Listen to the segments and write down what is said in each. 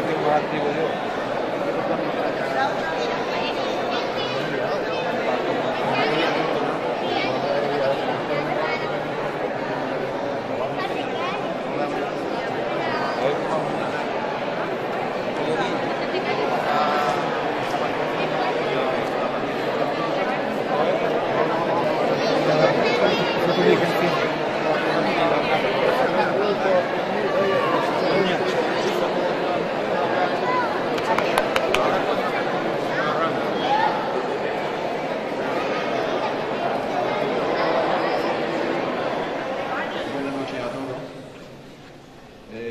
espacio más antiguo de hoy.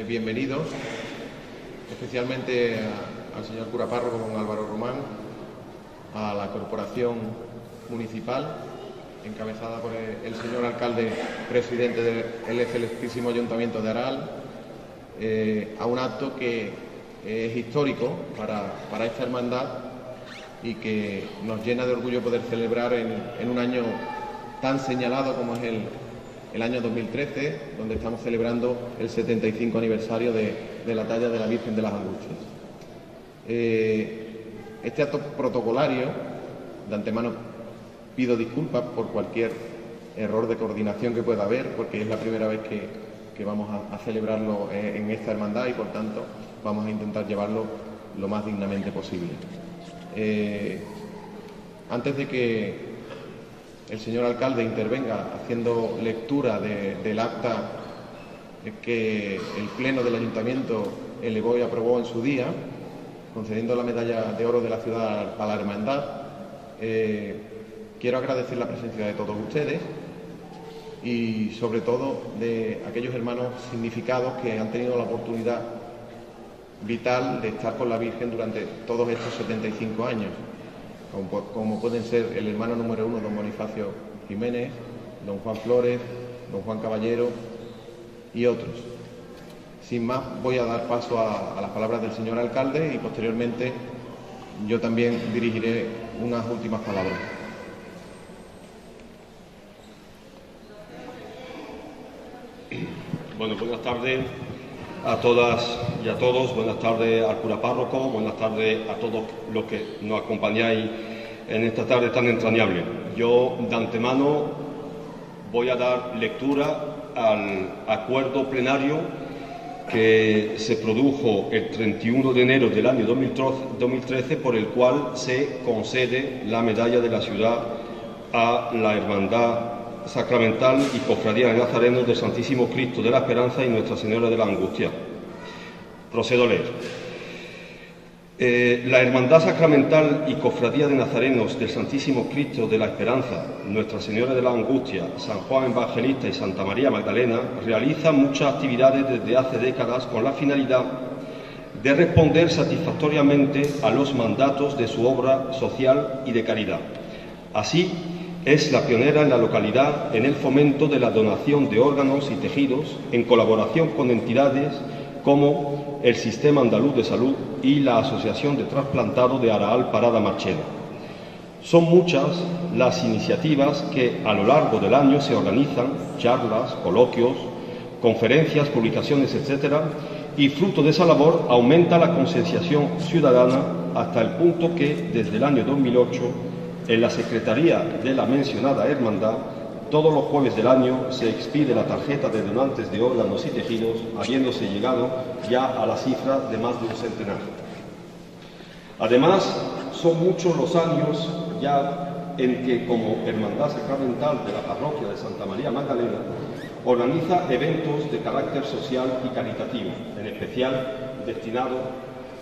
Bienvenidos, especialmente al señor cura párroco don Álvaro Román, a la corporación municipal, encabezada por el señor alcalde presidente del excelentísimo ayuntamiento de Arahal, a un acto que es histórico para esta hermandad y que nos llena de orgullo poder celebrar en un año tan señalado como es el año 2013, donde estamos celebrando el 75 aniversario de la talla de la Virgen de las Angustias. Este acto protocolario, de antemano pido disculpas por cualquier error de coordinación que pueda haber, porque es la primera vez que vamos a celebrarlo en esta hermandad y, por tanto, vamos a intentar llevarlo lo más dignamente posible. Antes de que el señor alcalde intervenga haciendo lectura del acta que el Pleno del Ayuntamiento elevó y aprobó en su día, concediendo la medalla de oro de la ciudad a la hermandad, quiero agradecer la presencia de todos ustedes y, sobre todo, de aquellos hermanos significados que han tenido la oportunidad vital de estar con la Virgen durante todos estos 75 años. Como pueden ser el hermano número uno, don Bonifacio Jiménez, don Juan Flores, don Juan Caballero y otros. Sin más, voy a dar paso a las palabras del señor alcalde y, posteriormente, yo también dirigiré unas últimas palabras. Bueno, buenas tardes a todas y a todos, buenas tardes al cura párroco, buenas tardes a todos los que nos acompañáis en esta tarde tan entrañable. Yo, de antemano, voy a dar lectura al acuerdo plenario que se produjo el 31 de enero del año 2013, por el cual se concede la medalla de la ciudad a la hermandad Sacramental y Cofradía de Nazarenos del Santísimo Cristo de la Esperanza y Nuestra Señora de la Angustia. Procedo a leer. La Hermandad Sacramental y Cofradía de Nazarenos del Santísimo Cristo de la Esperanza, Nuestra Señora de la Angustia, San Juan Evangelista y Santa María Magdalena realiza muchas actividades desde hace décadas con la finalidad de responder satisfactoriamente a los mandatos de su obra social y de caridad. Así, es la pionera en la localidad en el fomento de la donación de órganos y tejidos en colaboración con entidades como el Sistema Andaluz de Salud y la Asociación de Trasplantados de Arahal Parada Marchena. Son muchas las iniciativas que a lo largo del año se organizan, charlas, coloquios, conferencias, publicaciones, etcétera, y fruto de esa labor aumenta la concienciación ciudadana hasta el punto que, desde el año 2008, en la Secretaría de la mencionada hermandad, todos los jueves del año se expide la tarjeta de donantes de órganos y tejidos, habiéndose llegado ya a la cifra de más de un centenar. Además, son muchos los años ya en que, como Hermandad Sacramental de la Parroquia de Santa María Magdalena, organiza eventos de carácter social y caritativo, en especial destinado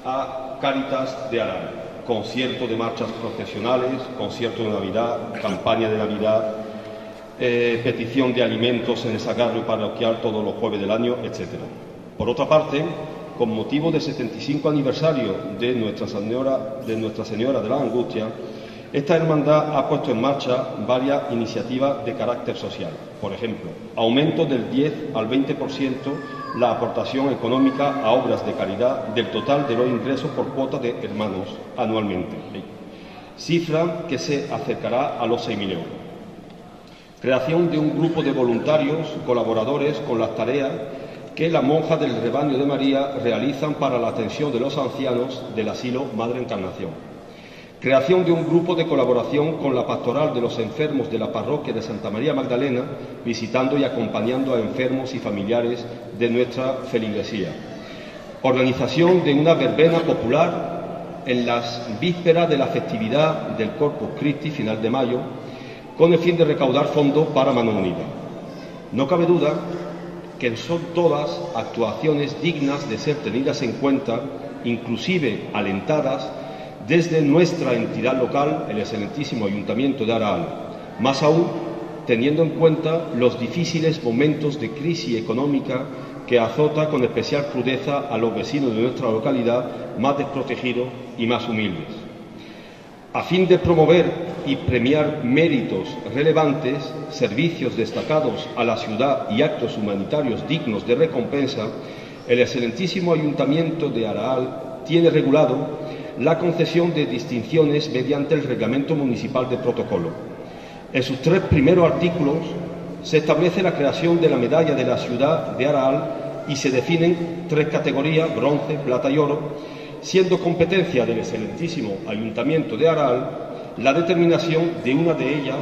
a Cáritas de Arahal. Concierto de marchas procesionales, concierto de Navidad, campaña de Navidad, petición de alimentos en el sagrario parroquial todos los jueves del año, etc. Por otra parte, con motivo del 75 aniversario de Nuestra Señora de la Angustia, esta hermandad ha puesto en marcha varias iniciativas de carácter social. Por ejemplo, aumento del 10 al 20% la aportación económica a obras de caridad del total de los ingresos por cuota de hermanos anualmente, cifra que se acercará a los 6.000 euros. Creación de un grupo de voluntarios colaboradores con las tareas que las monjas del Rebaño de María realizan para la atención de los ancianos del asilo Madre Encarnación. Creación de un grupo de colaboración con la pastoral de los enfermos de la parroquia de Santa María Magdalena, visitando y acompañando a enfermos y familiares de nuestra feligresía. Organización de una verbena popular en las vísperas de la festividad del Corpus Christi, final de mayo, con el fin de recaudar fondos para Mano Unida. No cabe duda que son todas actuaciones dignas de ser tenidas en cuenta, inclusive alentadas desde nuestra entidad local, el excelentísimo Ayuntamiento de Arahal, más aún teniendo en cuenta los difíciles momentos de crisis económica que azota con especial crudeza a los vecinos de nuestra localidad más desprotegidos y más humildes. A fin de promover y premiar méritos relevantes, servicios destacados a la ciudad y actos humanitarios dignos de recompensa, el excelentísimo Ayuntamiento de Arahal tiene regulado la concesión de distinciones mediante el Reglamento Municipal de Protocolo. En sus tres primeros artículos se establece la creación de la medalla de la ciudad de Arahal y se definen tres categorías, bronce, plata y oro, siendo competencia del excelentísimo Ayuntamiento de Arahal la determinación de una de ellas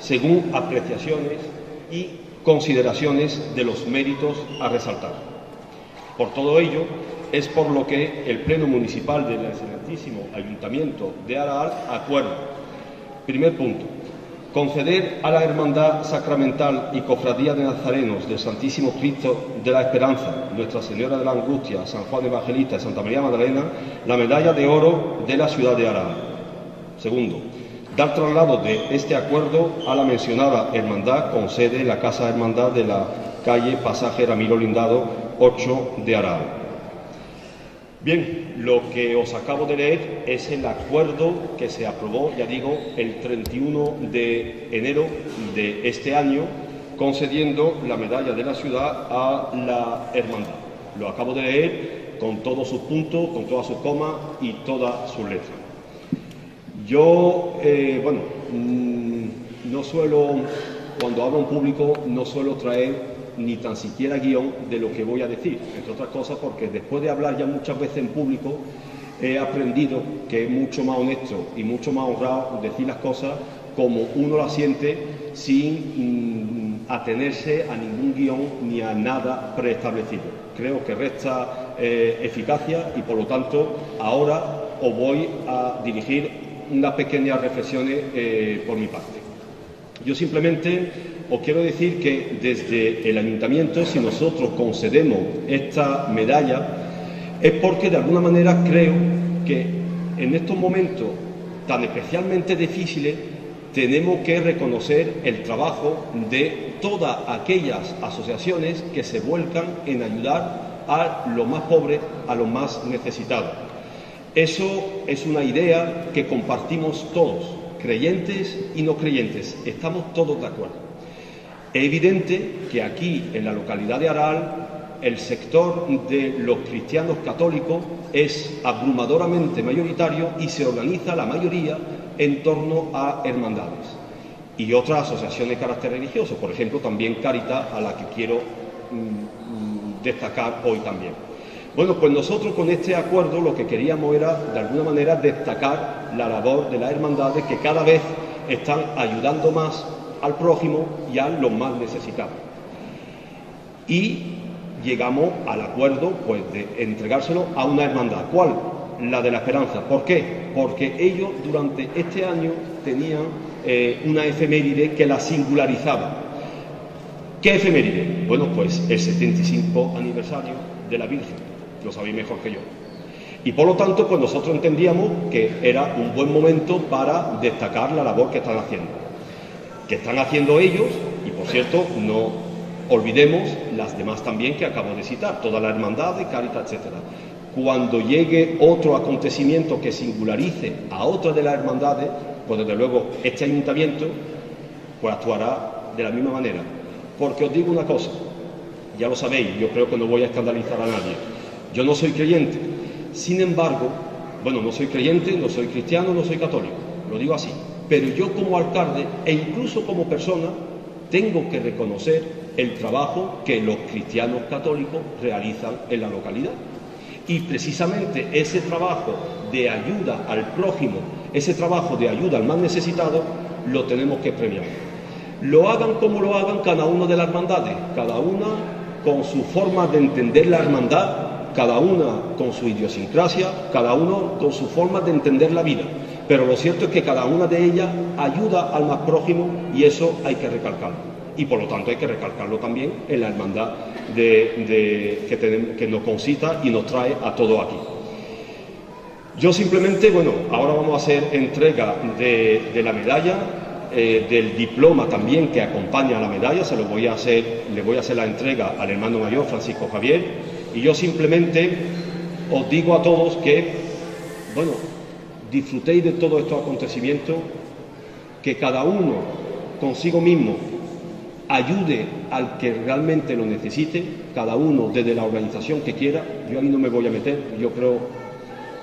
según apreciaciones y consideraciones de los méritos a resaltar. Por todo ello, es por lo que el Pleno Municipal del excelentísimo Ayuntamiento de Arahal acuerda. Primer punto. Conceder a la Hermandad Sacramental y Cofradía de Nazarenos del Santísimo Cristo de la Esperanza, Nuestra Señora de la Angustia, San Juan Evangelista y Santa María Magdalena, la medalla de oro de la ciudad de Arahal. Segundo, dar traslado de este acuerdo a la mencionada hermandad con sede en la Casa Hermandad de la calle Pasaje Ramiro Lindado 8 de Arahal. Bien, lo que os acabo de leer es el acuerdo que se aprobó, ya digo, el 31 de enero de este año, concediendo la medalla de la ciudad a la hermandad. Lo acabo de leer con todos sus puntos, con todas sus comas y todas sus letras. Yo, no suelo, cuando hablo en público, no suelo traer ni tan siquiera guión de lo que voy a decir, entre otras cosas porque después de hablar ya muchas veces en público he aprendido que es mucho más honesto y mucho más honrado decir las cosas como uno las siente sin atenerse a ningún guión ni a nada preestablecido. Creo que resta eficacia y por lo tanto ahora os voy a dirigir unas pequeñas reflexiones por mi parte. Yo simplemente os quiero decir que desde el Ayuntamiento, si nosotros concedemos esta medalla, es porque de alguna manera creo que en estos momentos tan especialmente difíciles tenemos que reconocer el trabajo de todas aquellas asociaciones que se vuelcan en ayudar a los más pobres, a los más necesitados. Eso es una idea que compartimos todos, creyentes y no creyentes, estamos todos de acuerdo. Es evidente que aquí, en la localidad de Arahal, el sector de los cristianos católicos es abrumadoramente mayoritario y se organiza la mayoría en torno a hermandades y otras asociaciones de carácter religioso, por ejemplo, también Cáritas, a la que quiero destacar hoy también. Bueno, pues nosotros con este acuerdo lo que queríamos era, de alguna manera, destacar la labor de las hermandades que cada vez están ayudando más al prójimo y a los más necesitados. Y llegamos al acuerdo pues, de entregárselo a una hermandad. ¿Cuál? La de la Esperanza. ¿Por qué? Porque ellos durante este año tenían una efeméride que la singularizaba. ¿Qué efeméride? Bueno, pues el 75 aniversario de la Virgen. Lo sabéis mejor que yo. Y por lo tanto, pues nosotros entendíamos que era un buen momento para destacar la labor que están haciendo. Que están haciendo ellos, y por cierto, no olvidemos las demás también que acabo de citar, toda la hermandad de Cáritas, etc. Cuando llegue otro acontecimiento que singularice a otra de las hermandades, pues desde luego este ayuntamiento pues actuará de la misma manera. Porque os digo una cosa, ya lo sabéis, yo creo que no voy a escandalizar a nadie. Yo no soy creyente, sin embargo, bueno, no soy creyente, no soy cristiano, no soy católico, lo digo así. Pero yo como alcalde e incluso como persona tengo que reconocer el trabajo que los cristianos católicos realizan en la localidad. Y precisamente ese trabajo de ayuda al prójimo, ese trabajo de ayuda al más necesitado, lo tenemos que premiar. Lo hagan como lo hagan cada una de las hermandades, cada una con su forma de entender la hermandad, cada una con su idiosincrasia, cada uno con su forma de entender la vida. Pero lo cierto es que cada una de ellas ayuda al más prójimo y eso hay que recalcarlo. Y por lo tanto hay que recalcarlo también en la hermandad que nos concita y nos trae a todos aquí. Yo simplemente, bueno, ahora vamos a hacer entrega de la medalla, del diploma también que acompaña a la medalla. Se lo voy a hacer, le voy a hacer la entrega al hermano mayor Francisco Javier. Y yo simplemente os digo a todos que, bueno, disfrutéis de todos estos acontecimientos, que cada uno consigo mismo ayude al que realmente lo necesite, cada uno desde la organización que quiera. Yo ahí no me voy a meter, yo creo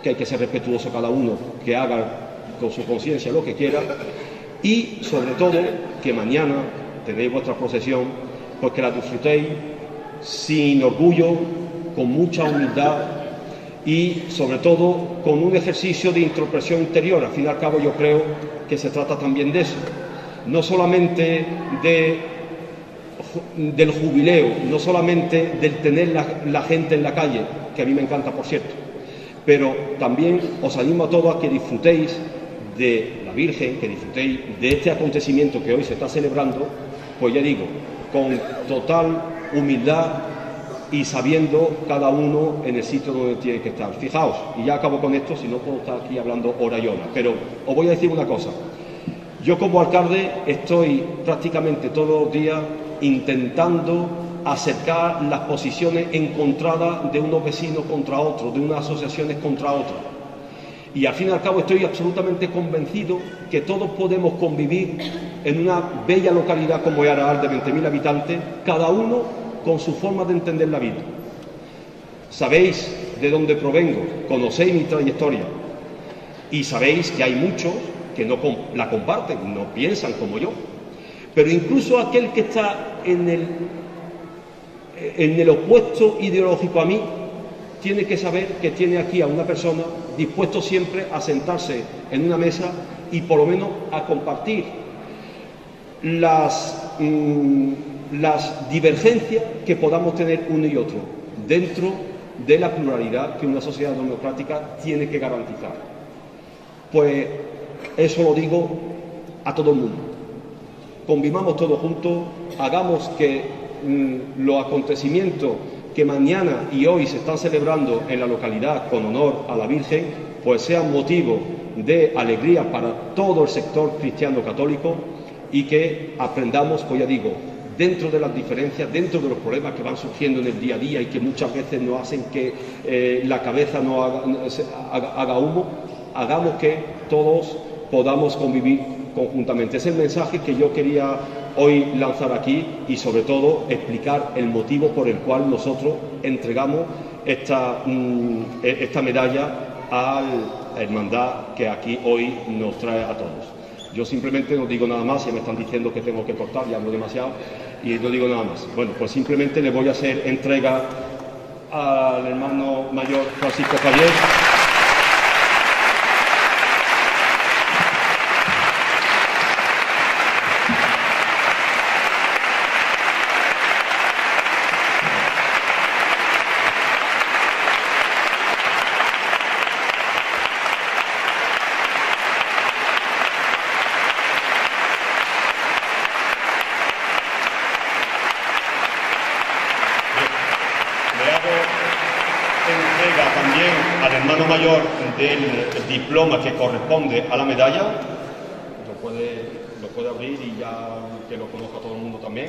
que hay que ser respetuoso, cada uno que haga con su conciencia lo que quiera, y sobre todo que mañana tenéis vuestra procesión, pues que la disfrutéis sin orgullo, con mucha humildad y sobre todo con un ejercicio de introspección interior. Al fin y al cabo yo creo que se trata también de eso, no solamente del jubileo, no solamente del tener la gente en la calle, que a mí me encanta por cierto, pero también os animo a todos a que disfrutéis de la Virgen, que disfrutéis de este acontecimiento que hoy se está celebrando, pues ya digo, con total humildad y sabiendo cada uno en el sitio donde tiene que estar. Fijaos, y ya acabo con esto, si no puedo estar aquí hablando hora y hora, pero os voy a decir una cosa. Yo como alcalde estoy prácticamente todos los días intentando acercar las posiciones encontradas de unos vecinos contra otros, de unas asociaciones contra otras. Y al fin y al cabo estoy absolutamente convencido que todos podemos convivir en una bella localidad como es Arahal, de 20.000 habitantes, cada uno con su forma de entender la vida. Sabéis de dónde provengo, conocéis mi trayectoria y sabéis que hay muchos que no la comparten, no piensan como yo. Pero incluso aquel que está en el opuesto ideológico a mí, tiene que saber que tiene aquí a una persona dispuesto siempre a sentarse en una mesa y por lo menos a compartir las divergencias que podamos tener uno y otro, dentro de la pluralidad que una sociedad democrática tiene que garantizar. Pues eso lo digo a todo el mundo. Convivamos todos juntos, hagamos que los acontecimientos que mañana y hoy se están celebrando en la localidad con honor a la Virgen, pues sean motivo de alegría para todo el sector cristiano católico y que aprendamos, pues ya digo, dentro de las diferencias, dentro de los problemas que van surgiendo en el día a día y que muchas veces nos hacen que la cabeza no haga humo, hagamos que todos podamos convivir conjuntamente. Es el mensaje que yo quería hoy lanzar aquí y sobre todo explicar el motivo por el cual nosotros entregamos esta medalla a la hermandad que aquí hoy nos trae a todos. Yo simplemente no digo nada más, ya me están diciendo que tengo que cortar, ya hablo demasiado y no digo nada más. Bueno, pues simplemente le voy a hacer entrega al hermano mayor Francisco Javier. Del diploma que corresponde a la medalla, lo puede abrir y ya que lo conozca todo el mundo también.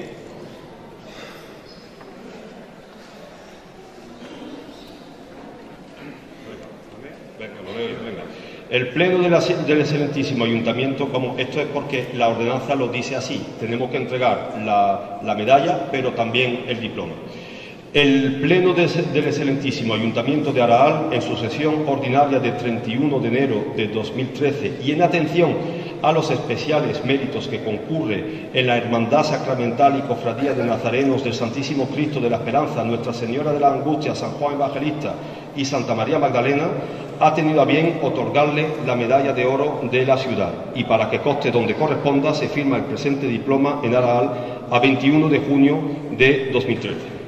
Venga. El pleno del excelentísimo ayuntamiento, como esto es porque la ordenanza lo dice así, tenemos que entregar la medalla, pero también el diploma. El Pleno del Excelentísimo Ayuntamiento de Arahal, en su sesión ordinaria de 31 de enero de 2013 y en atención a los especiales méritos que concurre en la Hermandad Sacramental y Cofradía de Nazarenos del Santísimo Cristo de la Esperanza, Nuestra Señora de las Angustias, San Juan Evangelista y Santa María Magdalena, ha tenido a bien otorgarle la medalla de oro de la ciudad, y para que conste donde corresponda se firma el presente diploma en Arahal a 21 de junio de 2013.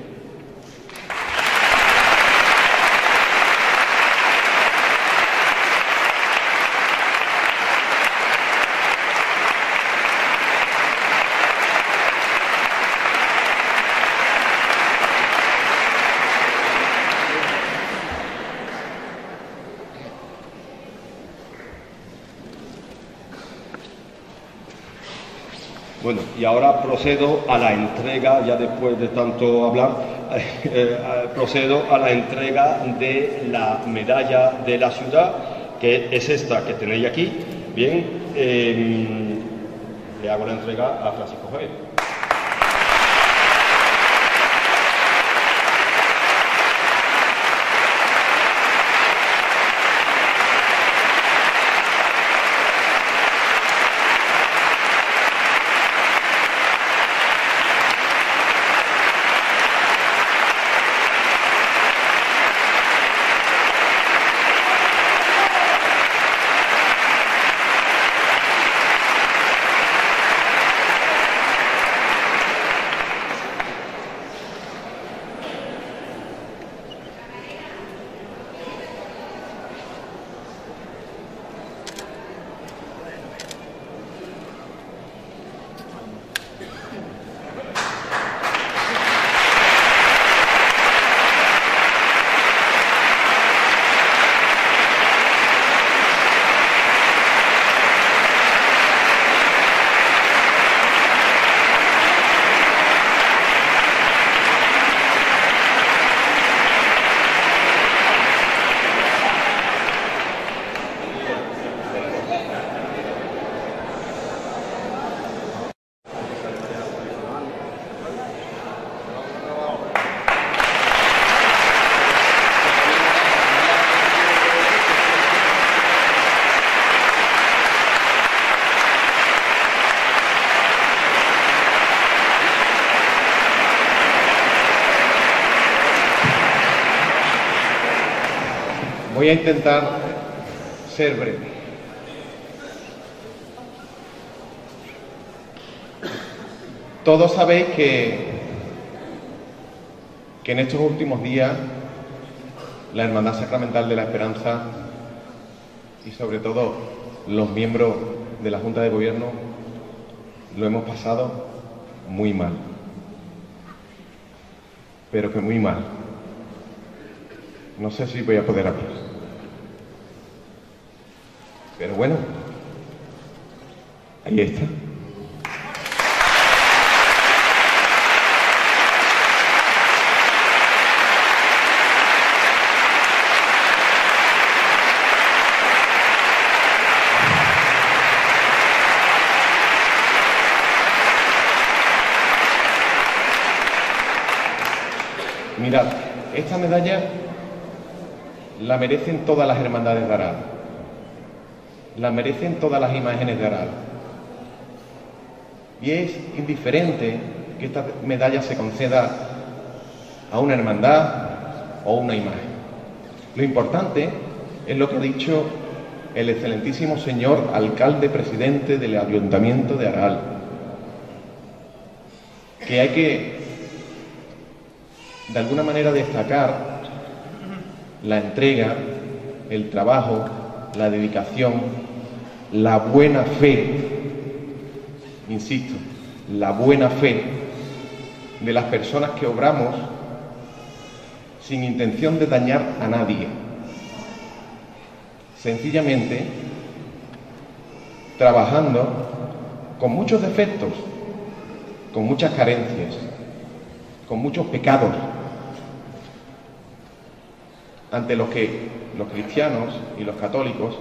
Bueno, y ahora procedo a la entrega, ya después de tanto hablar, procedo a la entrega de la medalla de la ciudad, que es esta que tenéis aquí. Bien, le hago la entrega a Francisco Javier. Voy a intentar ser breve. Todos sabéis que en estos últimos días la Hermandad Sacramental de la Esperanza y sobre todo los miembros de la Junta de Gobierno lo hemos pasado muy mal. Pero que muy mal. No sé si voy a poder hablar. Pero bueno, ahí está. Mirad, esta medalla la merecen todas las hermandades de Arahal. La merecen todas las imágenes de Arahal. Y es indiferente que esta medalla se conceda a una hermandad o una imagen. Lo importante es lo que ha dicho el excelentísimo señor alcalde presidente del Ayuntamiento de Arahal, que hay que de alguna manera destacar la entrega, el trabajo, la dedicación, la buena fe, insisto, la buena fe de las personas que obramos sin intención de dañar a nadie. Sencillamente, trabajando con muchos defectos, con muchas carencias, con muchos pecados, ante los que los cristianos y los católicos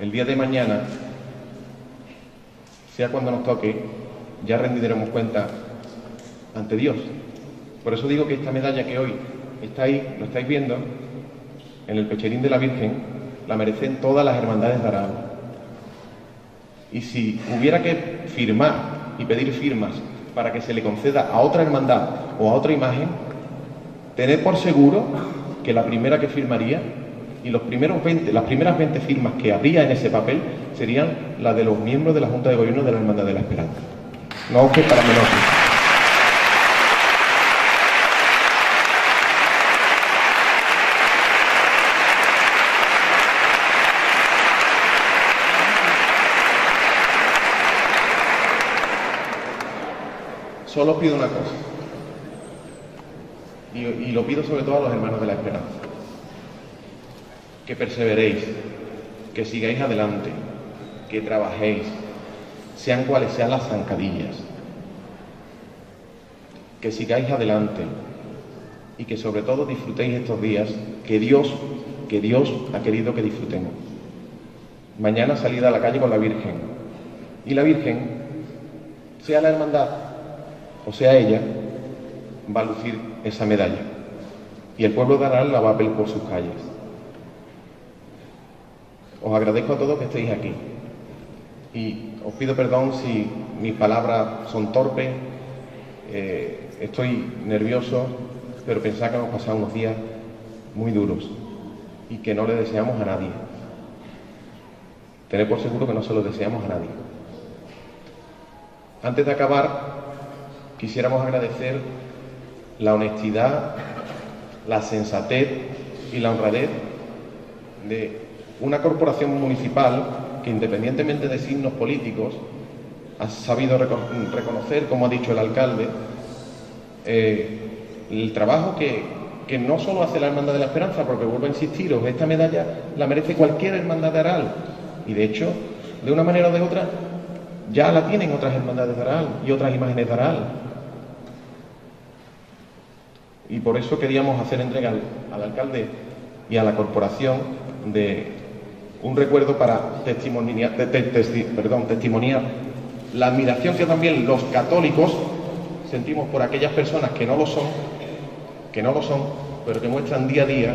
el día de mañana, sea cuando nos toque, ya rendiremos cuenta ante Dios. Por eso digo que esta medalla que hoy está ahí, lo estáis viendo, en el pecherín de la Virgen, la merecen todas las hermandades de Arahal. Y si hubiera que firmar y pedir firmas para que se le conceda a otra hermandad o a otra imagen, tened por seguro que la primera que firmaría y los primeros 20, las primeras 20 firmas que habría en ese papel serían las de los miembros de la Junta de Gobierno de la Hermandad de la Esperanza. No os para menos. Solo os pido una cosa, y lo pido sobre todo a los hermanos de la Esperanza, que perseveréis, que sigáis adelante, que trabajéis, sean cuales sean las zancadillas, que sigáis adelante y que sobre todo disfrutéis estos días que Dios ha querido que disfrutemos. Mañana salida a la calle con la Virgen, y la Virgen, sea la hermandad o sea ella, va a lucir esa medalla y el pueblo de Arahal la va a ver por sus calles. Os agradezco a todos que estéis aquí y os pido perdón si mis palabras son torpes, estoy nervioso, pero pensad que hemos pasado unos días muy duros y que no le deseamos a nadie. Tened por seguro que no se lo deseamos a nadie. Antes de acabar, quisiéramos agradecer la honestidad, la sensatez y la honradez de una corporación municipal que, independientemente de signos políticos, ha sabido reconocer, como ha dicho el alcalde, el trabajo que no solo hace la Hermandad de la Esperanza, porque vuelvo a insistiros, esta medalla la merece cualquier hermandad de Arahal, y de hecho, de una manera o de otra, ya la tienen otras hermandades de Arahal y otras imágenes de Arahal. Y por eso queríamos hacer entrega al alcalde y a la corporación de un recuerdo para testimoniar la admiración que también los católicos sentimos por aquellas personas que no lo son, pero que muestran día a día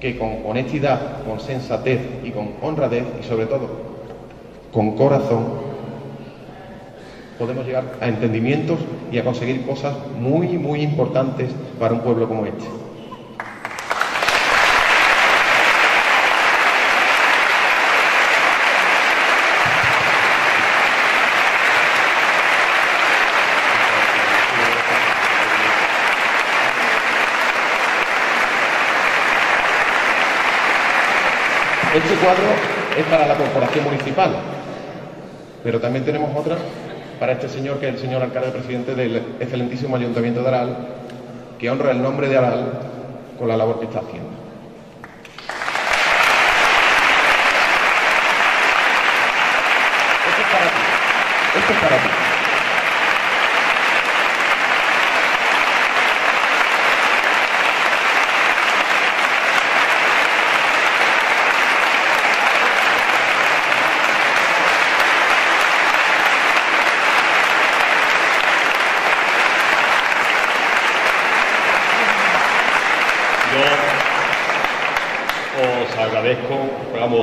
que con honestidad, con sensatez y con honradez y sobre todo con corazón podemos llegar a entendimientos y a conseguir cosas muy, muy importantes para un pueblo como este. Este cuadro es para la corporación municipal, pero también tenemos otra para este señor, que es el señor alcalde presidente del excelentísimo Ayuntamiento de Arahal, que honra el nombre de Arahal con la labor que está haciendo. Esto es para ti, esto es para ti.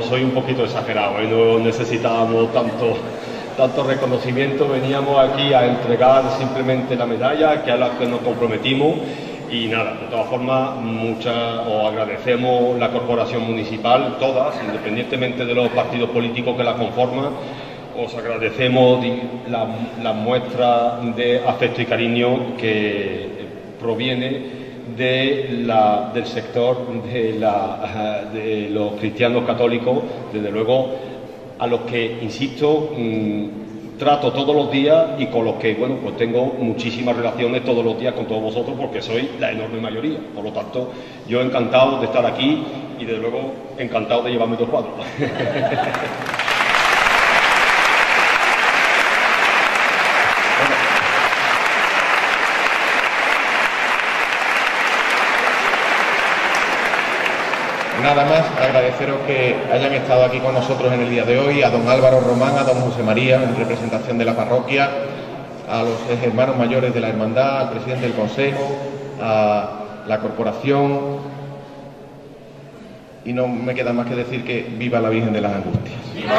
Soy un poquito exagerado, no necesitábamos tanto reconocimiento, veníamos aquí a entregar simplemente la medalla que a la que nos comprometimos y nada, de todas formas os agradecemos la corporación municipal, todas, independientemente de los partidos políticos que la conforman, os agradecemos la muestra de afecto y cariño que proviene del sector de los cristianos católicos, desde luego, a los que, insisto, trato todos los días y con los que, bueno, pues tengo muchísimas relaciones todos los días con todos vosotros porque soy la enorme mayoría. Por lo tanto, yo encantado de estar aquí y, desde luego, encantado de llevarme dos cuadros. Nada más, agradeceros que hayan estado aquí con nosotros en el día de hoy, a don Álvaro Román, a don José María, en representación de la parroquia, a los hermanos mayores de la hermandad, al presidente del consejo, a la corporación, y no me queda más que decir que viva la Virgen de las Angustias. ¡Viva!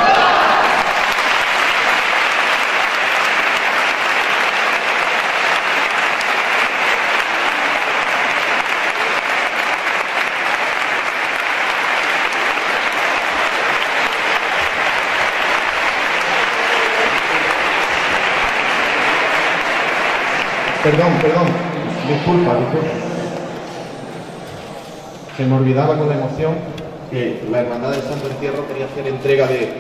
Perdón, disculpa. Se me olvidaba con la emoción que la Hermandad del Santo Entierro quería hacer entrega de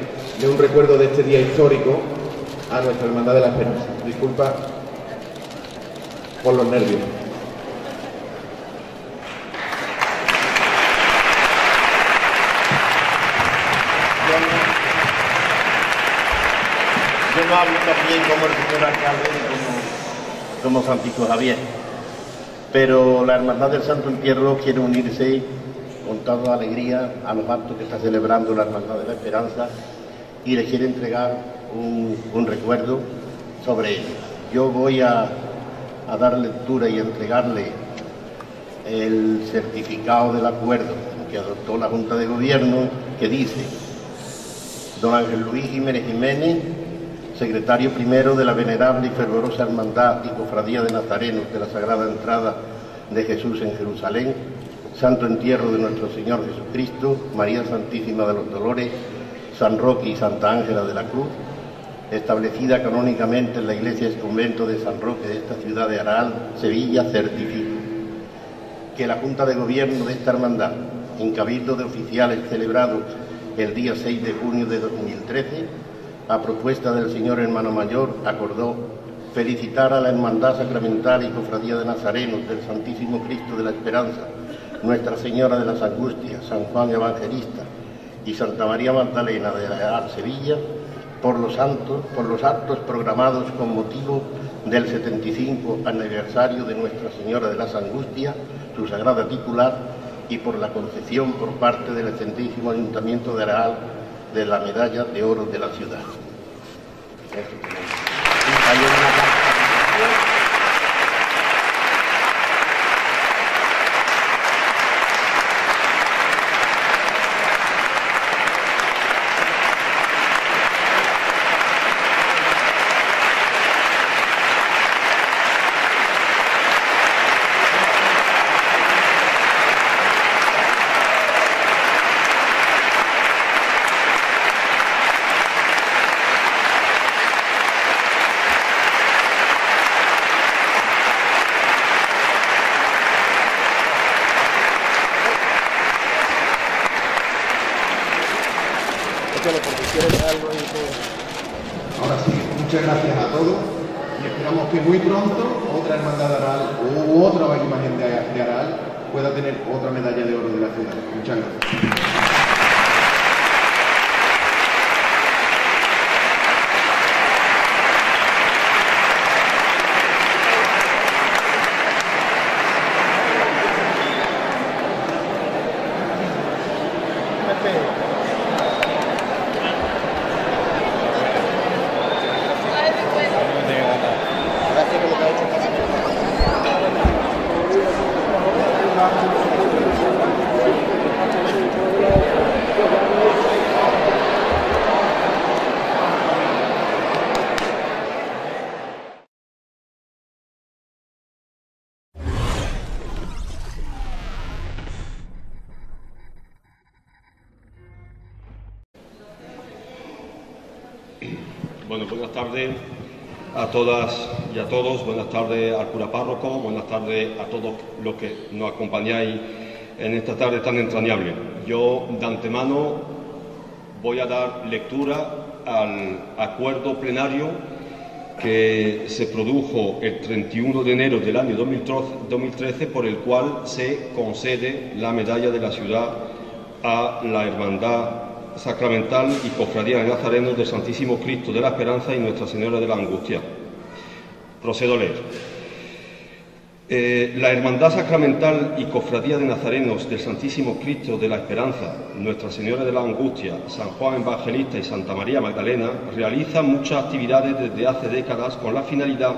un recuerdo de este día histórico a nuestra Hermandad de la Esperanza. Disculpa por los nervios. Yo no hablo también como el señor alcalde y como Francisco Javier, pero la Hermandad del Santo Entierro quiere unirse con toda alegría a los actos que está celebrando la Hermandad de la Esperanza y le quiere entregar un recuerdo sobre ello. Yo voy a dar lectura y entregarle el certificado del acuerdo que adoptó la Junta de Gobierno, que dice: don Ángel Luis Jiménez Jiménez, secretario primero de la Venerable y Fervorosa Hermandad y Cofradía de Nazarenos de la Sagrada Entrada de Jesús en Jerusalén, Santo Entierro de Nuestro Señor Jesucristo, María Santísima de los Dolores, San Roque y Santa Ángela de la Cruz, establecida canónicamente en la iglesia Ex-Convento de San Roque de esta ciudad de Arahal, Sevilla, certifico que la Junta de Gobierno de esta hermandad, en cabildo de oficiales celebrado el día 6 de junio de 2013, a propuesta del señor hermano mayor, acordó felicitar a la Hermandad Sacramental y Cofradía de Nazarenos del Santísimo Cristo de la Esperanza, Nuestra Señora de las Angustias, San Juan Evangelista y Santa María Magdalena de Arahal, Sevilla, por los actos programados con motivo del 75 aniversario de Nuestra Señora de las Angustias, su sagrada titular, y por la concesión por parte del excelentísimo Ayuntamiento de Arahal de la Medalla de Oro de la ciudad. Ahora sí, muchas gracias a todos y esperamos que muy pronto otra hermandad de Arahal u otra imagen de Arahal pueda tener otra medalla de oro de la ciudad. Muchas gracias. Bueno, buenas tardes a todas y a todos, buenas tardes al cura párroco, buenas tardes a todos los que nos acompañáis en esta tarde tan entrañable. Yo, de antemano, voy a dar lectura al acuerdo plenario que se produjo el 31 de enero del año 2013, por el cual se concede la medalla de la ciudad a la Hermandad Sacramental y Cofradía de Nazarenos del Santísimo Cristo de la Esperanza y Nuestra Señora de la Angustia. Procedo a leer. La Hermandad Sacramental y Cofradía de Nazarenos del Santísimo Cristo de la Esperanza, Nuestra Señora de la Angustia, San Juan Evangelista y Santa María Magdalena realiza muchas actividades desde hace décadas con la finalidad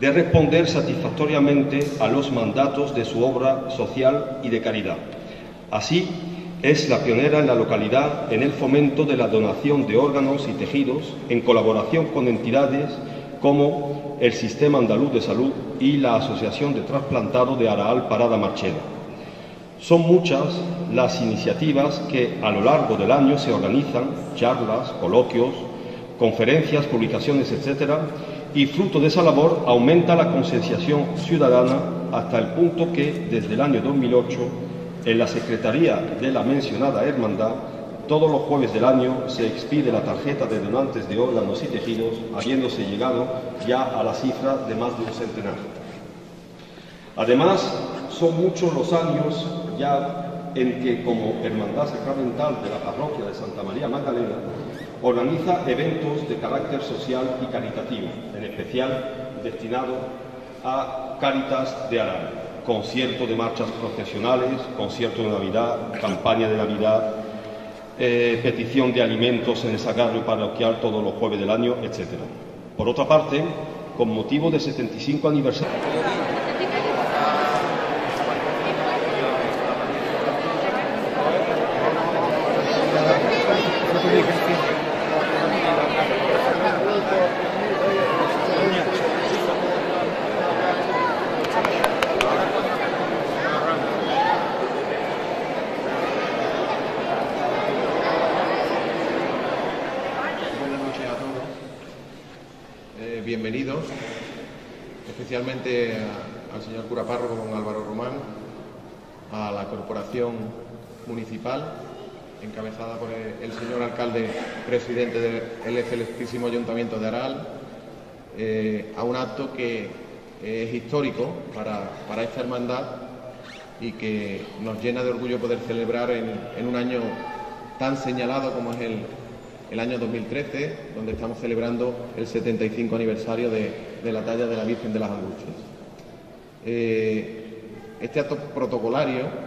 de responder satisfactoriamente a los mandatos de su obra social y de caridad. Así, es la pionera en la localidad en el fomento de la donación de órganos y tejidos en colaboración con entidades como el Sistema Andaluz de Salud y la Asociación de Trasplantados de Arahal Parada Marchena. Son muchas las iniciativas que a lo largo del año se organizan: charlas, coloquios, conferencias, publicaciones, etcétera, y fruto de esa labor aumenta la concienciación ciudadana hasta el punto que, desde el año 2008, en la Secretaría de la mencionada hermandad, todos los jueves del año se expide la tarjeta de donantes de órganos y tejidos, habiéndose llegado ya a la cifra de más de un centenar. Además, son muchos los años ya en que, como Hermandad Sacramental de la Parroquia de Santa María Magdalena, organiza eventos de carácter social y caritativo, en especial destinados a Cáritas de Arahal, concierto de marchas procesionales, concierto de Navidad, campaña de Navidad, petición de alimentos en el sagrario parroquial todos los jueves del año, etc. Por otra parte, con motivo del 75 aniversario... Bienvenidos, especialmente al señor cura párroco don Álvaro Román, a la corporación municipal, encabezada por el señor alcalde presidente del excelentísimo ayuntamiento de Arahal, a un acto que es histórico para esta hermandad y que nos llena de orgullo poder celebrar en un año tan señalado como es el año 2013, donde estamos celebrando el 75 aniversario de la talla de la Virgen de las Angustias. Este acto protocolario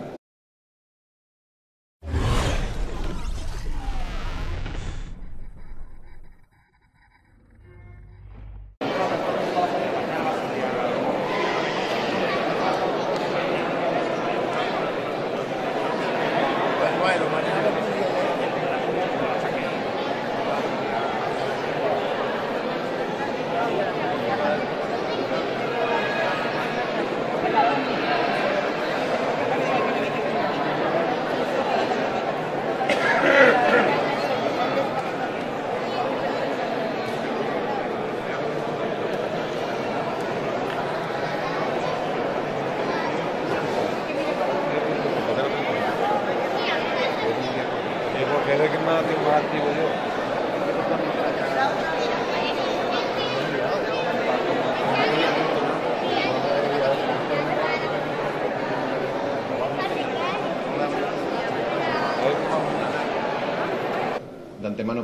de antemano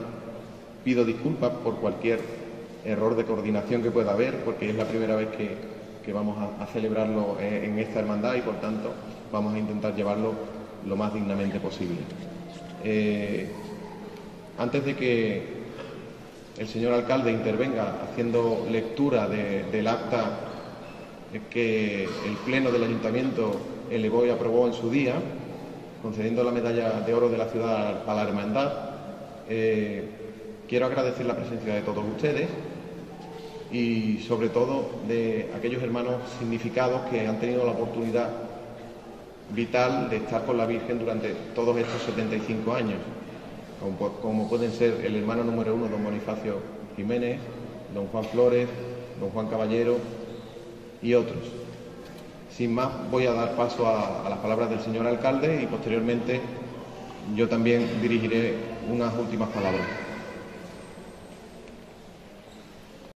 pido disculpas por cualquier error de coordinación que pueda haber, porque es la primera vez que vamos a celebrarlo en esta hermandad y por tanto vamos a intentar llevarlo lo más dignamente posible. Antes de que el señor alcalde intervenga haciendo lectura del acta que el Pleno del Ayuntamiento elevó y aprobó en su día, concediendo la medalla de oro de la ciudad a la hermandad, quiero agradecer la presencia de todos ustedes y sobre todo de aquellos hermanos significados que han tenido la oportunidad vital de estar con la Virgen durante todos estos 75 años, como pueden ser el hermano número 1, don Bonifacio Jiménez, don Juan Flores, don Juan Caballero y otros. Sin más, voy a dar paso a las palabras del señor alcalde y posteriormente yo también dirigiré unas últimas palabras.